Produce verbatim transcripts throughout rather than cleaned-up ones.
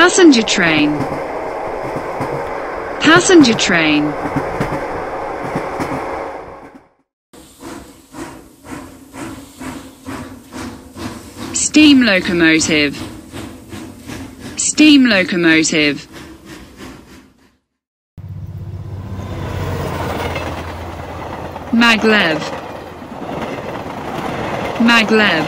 passenger train, passenger train, steam locomotive, steam locomotive, maglev, maglev,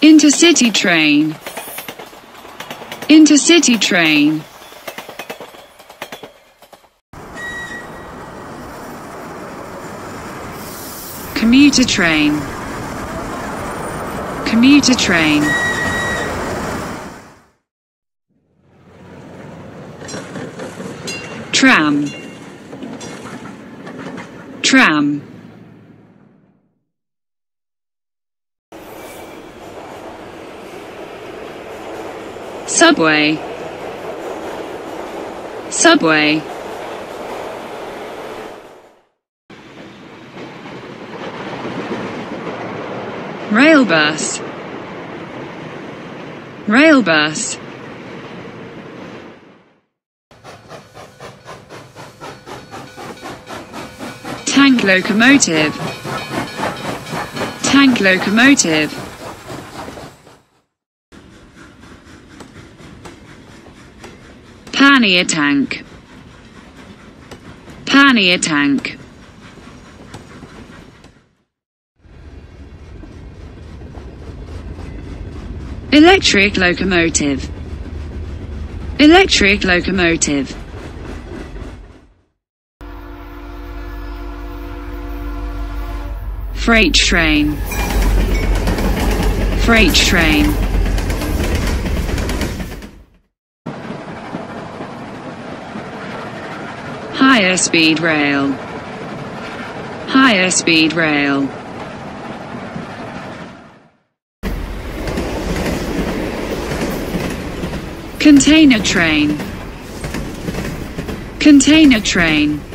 intercity train, intercity train, commuter train, commuter train, tram, tram, subway, subway, rail bus, rail bus, tank locomotive, tank locomotive, pannier tank, pannier tank, electric locomotive, electric locomotive, freight train, freight train, higher speed rail, higher speed rail, container train, container train,